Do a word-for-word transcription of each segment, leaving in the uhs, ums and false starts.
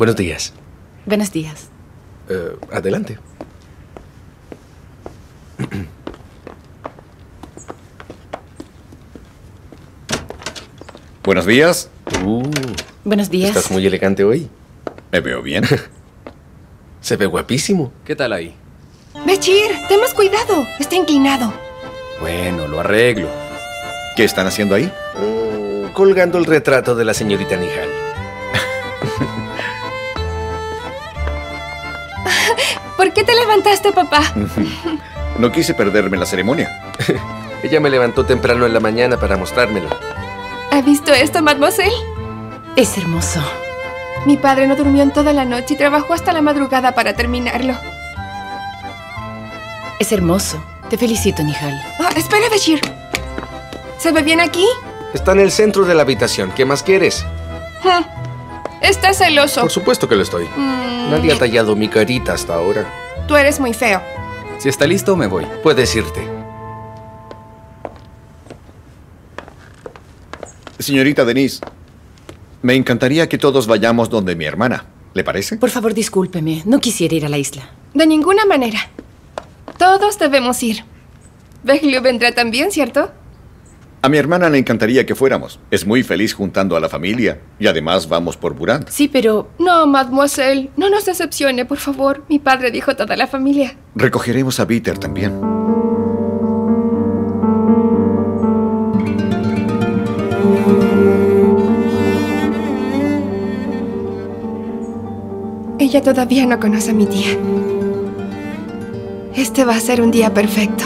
Buenos días. Buenos días. Eh, adelante. Buenos días. Uh, Buenos días. Estás muy elegante hoy. ¿Me veo bien? Se ve guapísimo. ¿Qué tal ahí? Beşir, ten más cuidado. Está inclinado. Bueno, lo arreglo. ¿Qué están haciendo ahí? Uh, colgando el retrato de la señorita Nihal. ¿Por qué te levantaste, papá? No quise perderme la ceremonia. Ella me levantó temprano en la mañana para mostrármelo. ¿Ha visto esto, mademoiselle? Es hermoso. Mi padre no durmió en toda la noche y trabajó hasta la madrugada para terminarlo. Es hermoso. Te felicito, Nihal. Oh, espera, Beşir. ¿Se ve bien aquí? Está en el centro de la habitación. ¿Qué más quieres? Hmm. Estás celoso. Por supuesto que lo estoy. Mm. Nadie ha tallado mi carita hasta ahora. Tú eres muy feo. Si está listo, me voy. Puedes irte. Señorita Denise, me encantaría que todos vayamos donde mi hermana. ¿Le parece? Por favor, discúlpeme. No quisiera ir a la isla. De ninguna manera. Todos debemos ir. Behlül vendrá también, ¿cierto? A mi hermana le encantaría que fuéramos. Es muy feliz juntando a la familia. Y además vamos por Burant. Sí, pero... No, mademoiselle. No nos decepcione, por favor. Mi padre dijo toda la familia. Recogeremos a Bihter también. Ella todavía no conoce a mi tía. Este va a ser un día perfecto.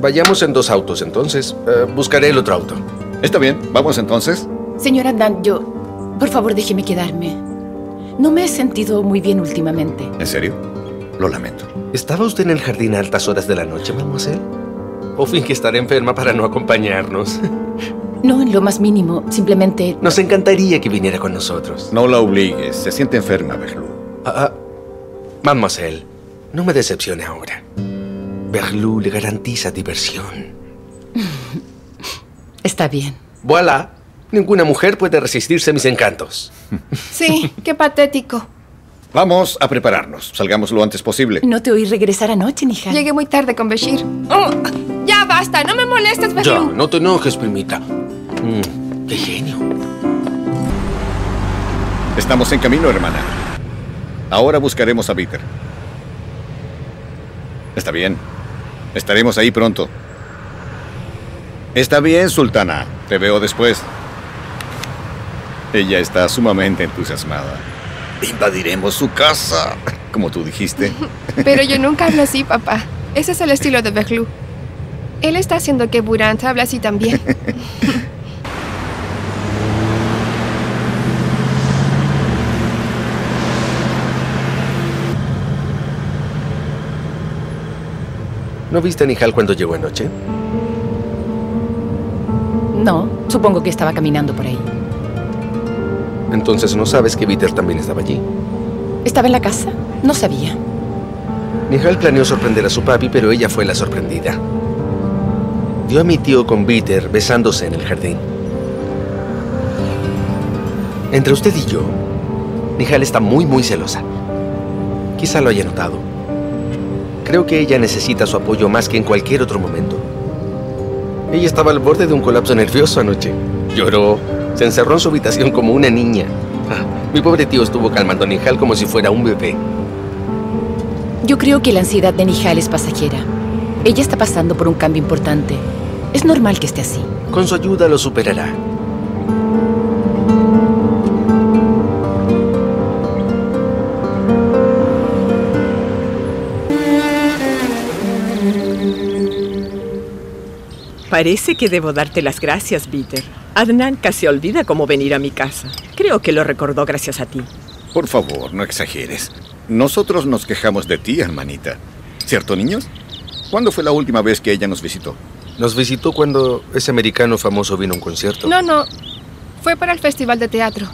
Vayamos en dos autos, entonces. Eh, buscaré el otro auto. Está bien. ¿Vamos, entonces? Señor Adnan, yo... Por favor, déjeme quedarme. No me he sentido muy bien últimamente. ¿En serio? Lo lamento. ¿Estaba usted en el jardín a altas horas de la noche, mademoiselle? ¿O finge estar enferma para no acompañarnos? No, en lo más mínimo. Simplemente... Nos encantaría que viniera con nosotros. No la obligues. Se siente enferma, Behlül. Ah, ah. Mademoiselle, no me decepcione ahora. Behlül le garantiza diversión. Está bien. ¡Voilà! Ninguna mujer puede resistirse a mis encantos. Sí, qué patético. Vamos a prepararnos. Salgamos lo antes posible. No te oí regresar anoche, Nihal. Llegué muy tarde con Beşir. Oh, ¡ya basta! ¡No me molestes, Behlül! Ya, no te enojes, primita. Mm, ¡Qué genio! Estamos en camino, hermana. Ahora buscaremos a Peter. Está bien. Estaremos ahí pronto. Está bien, Sultana. Te veo después. Ella está sumamente entusiasmada. Invadiremos su casa, como tú dijiste. Pero yo nunca hablo así, papá. Ese es el estilo de Behlül. Él está haciendo que Burant hable así también. ¿No viste a Nihal cuando llegó anoche? No, supongo que estaba caminando por ahí. Entonces, ¿no sabes que Bihter también estaba allí? ¿Estaba en la casa? No sabía. Nihal planeó sorprender a su papi, pero ella fue la sorprendida. Vio a mi tío con Bihter besándose en el jardín. Entre usted y yo, Nihal está muy, muy celosa. Quizá lo haya notado. Creo que ella necesita su apoyo más que en cualquier otro momento. Ella estaba al borde de un colapso nervioso anoche. Lloró, se encerró en su habitación como una niña. Ah, mi pobre tío estuvo calmando a Nihal como si fuera un bebé. Yo creo que la ansiedad de Nihal es pasajera. Ella está pasando por un cambio importante. Es normal que esté así. Con su ayuda lo superará. Parece que debo darte las gracias, Bihter. Adnan casi olvida cómo venir a mi casa. Creo que lo recordó gracias a ti. Por favor, no exageres. Nosotros nos quejamos de ti, hermanita. ¿Cierto, niños? ¿Cuándo fue la última vez que ella nos visitó? Nos visitó cuando ese americano famoso vino a un concierto. No, no. Fue para el festival de teatro.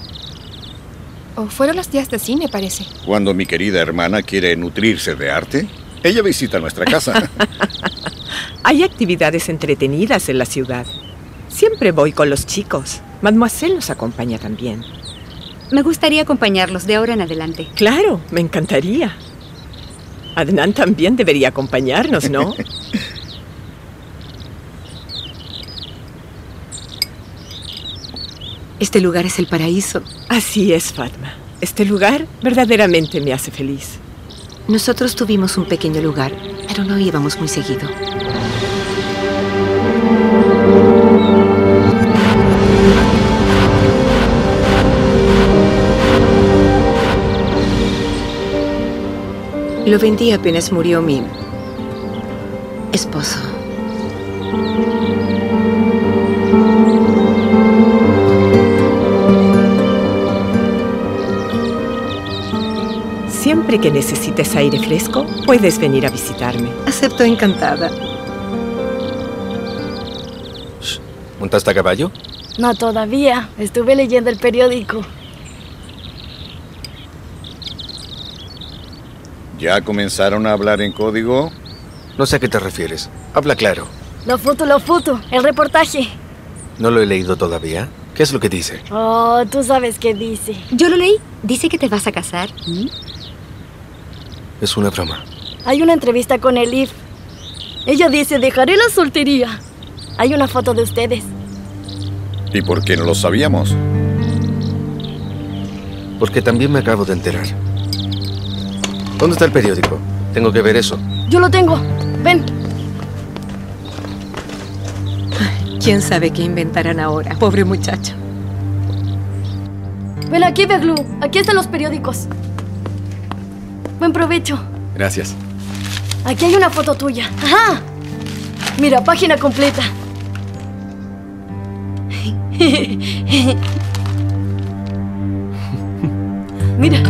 O fueron los días de cine, parece. Cuando mi querida hermana quiere nutrirse de arte, ella visita nuestra casa. Hay actividades entretenidas en la ciudad. Siempre voy con los chicos. Mademoiselle nos acompaña también. Me gustaría acompañarlos de ahora en adelante. Claro, me encantaría. Adnan también debería acompañarnos, ¿no? Este lugar es el paraíso. Así es, Fatma. Este lugar verdaderamente me hace feliz. Nosotros tuvimos un pequeño lugar, pero no íbamos muy seguido. Lo vendí apenas murió mi esposo. Siempre que necesites aire fresco, puedes venir a visitarme. Acepto encantada. ¿Montaste a caballo? No, todavía. Estuve leyendo el periódico. ¿Ya comenzaron a hablar en código? No sé a qué te refieres. Habla claro. Lo futo, lo futo. El reportaje. No lo he leído todavía. ¿Qué es lo que dice? Oh, tú sabes qué dice. Yo lo leí. Dice que te vas a casar. ¿Mm? Es una broma. Hay una entrevista con Elif. Ella dice, dejaré la soltería. Hay una foto de ustedes. ¿Y por qué no lo sabíamos? Porque también me acabo de enterar. ¿Dónde está el periódico? Tengo que ver eso. Yo lo tengo. Ven. Ay, ¿quién sabe qué inventarán ahora? Pobre muchacho. Ven aquí, Behlül. Aquí están los periódicos. Buen provecho. Gracias. Aquí hay una foto tuya. Ajá. Mira, página completa. Mira.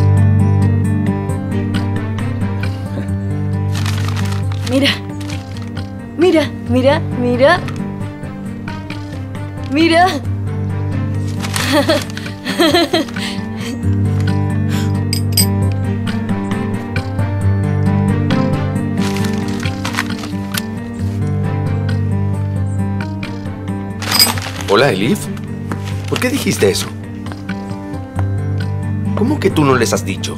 Mira, mira, mira, mira, mira. Hola, Elif. ¿Por qué dijiste eso? ¿Cómo que tú no les has dicho?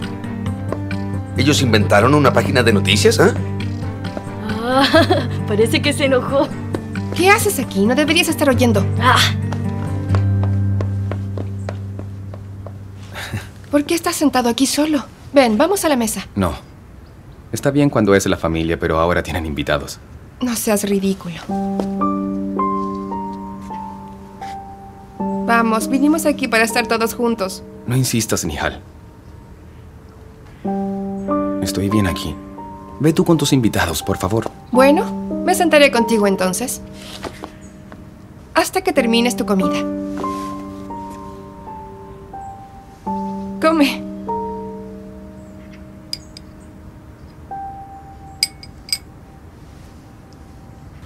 ¿Ellos inventaron una página de noticias, eh? Parece que se enojó. ¿Qué haces aquí? No deberías estar oyendo. Ah. ¿Por qué estás sentado aquí solo? Ven, vamos a la mesa. No. Está bien cuando es la familia, pero ahora tienen invitados. No seas ridículo. Vamos, vinimos aquí para estar todos juntos. No insistas, Nihal. Estoy bien aquí. Ve tú con tus invitados, por favor. Bueno, me sentaré contigo entonces. Hasta que termines tu comida.